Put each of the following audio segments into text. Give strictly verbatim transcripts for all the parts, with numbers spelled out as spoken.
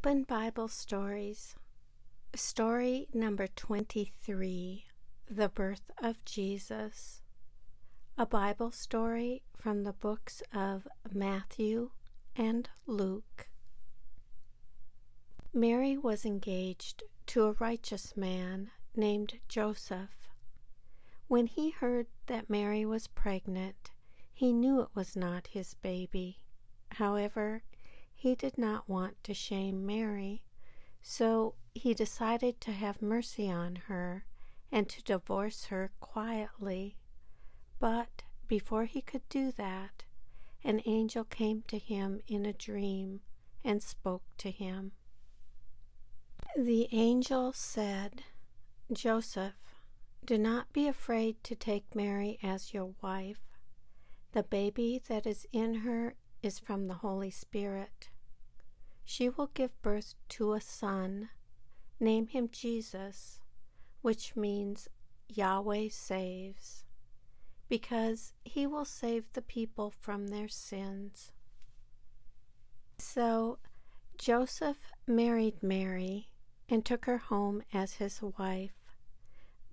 Open Bible Stories. Story number twenty-three, The Birth of Jesus. A Bible story from the books of Matthew and Luke. Mary was engaged to a righteous man named Joseph. When he heard that Mary was pregnant, he knew it was not his baby. However, he did not want to shame Mary, so he decided to have mercy on her and to divorce her quietly. But before he could do that, an angel came to him in a dream and spoke to him. The angel said, "Joseph, do not be afraid to take Mary as your wife. The baby that is in her is from the Holy Spirit. She will give birth to a son. Name him Jesus, which means Yahweh saves, because he will save the people from their sins." So Joseph married Mary and took her home as his wife,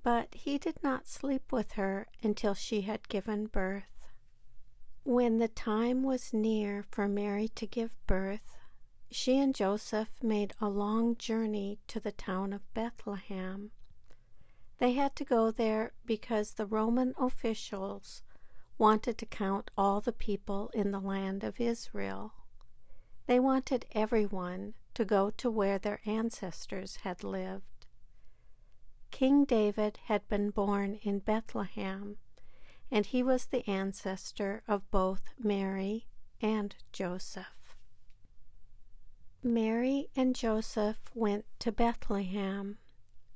but he did not sleep with her until she had given birth. When the time was near for Mary to give birth, she and Joseph made a long journey to the town of Bethlehem. They had to go there because the Roman officials wanted to count all the people in the land of Israel. They wanted everyone to go to where their ancestors had lived. King David had been born in Bethlehem, and he was the ancestor of both Mary and Joseph. Mary and Joseph went to Bethlehem,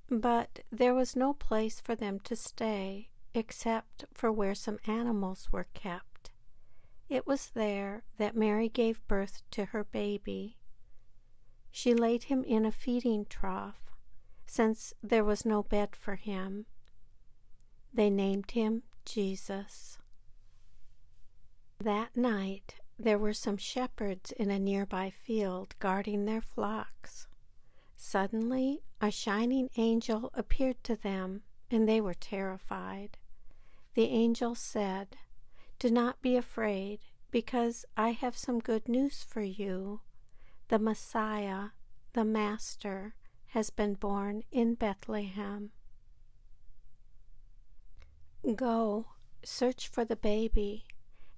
but there was no place for them to stay except for where some animals were kept. It was there that Mary gave birth to her baby. She laid him in a feeding trough, since there was no bed for him. They named him Jesus. That night there were some shepherds in a nearby field guarding their flocks. Suddenly a shining angel appeared to them, and they were terrified. The angel said, "Do not be afraid, because I have some good news for you. The Messiah, the Master, has been born in Bethlehem. Go, search for the baby,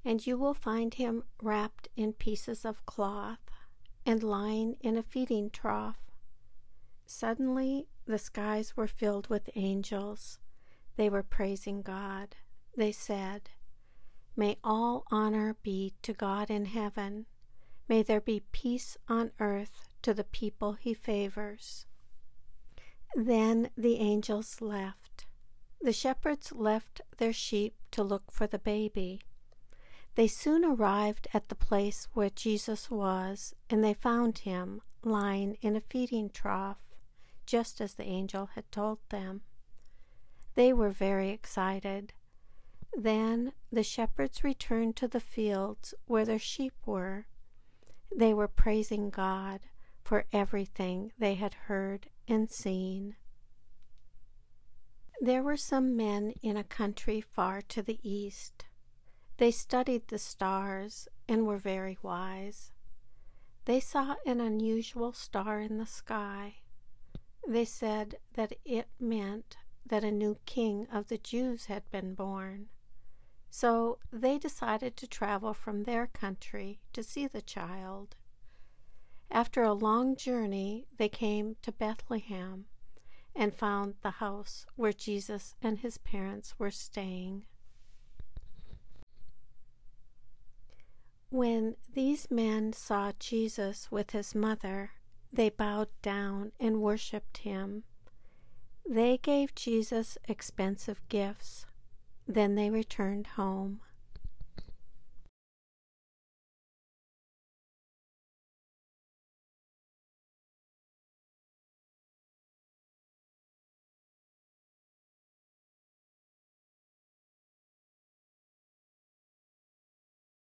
and you will find him wrapped in pieces of cloth and lying in a feeding trough." Suddenly the skies were filled with angels. They were praising God. They said, "May all honor be to God in heaven. May there be peace on earth to the people he favors." Then the angels left. The shepherds left their sheep to look for the baby. They soon arrived at the place where Jesus was, and they found him lying in a feeding trough, just as the angel had told them. They were very excited. Then the shepherds returned to the fields where their sheep were. They were praising God for everything they had heard and seen. There were some men in a country far to the east. They studied the stars and were very wise. They saw an unusual star in the sky. They said that it meant that a new king of the Jews had been born. So they decided to travel from their country to see the child. After a long journey, they came to Bethlehem and found the house where Jesus and his parents were staying. When these men saw Jesus with his mother, they bowed down and worshipped him. They gave Jesus expensive gifts. Then they returned home.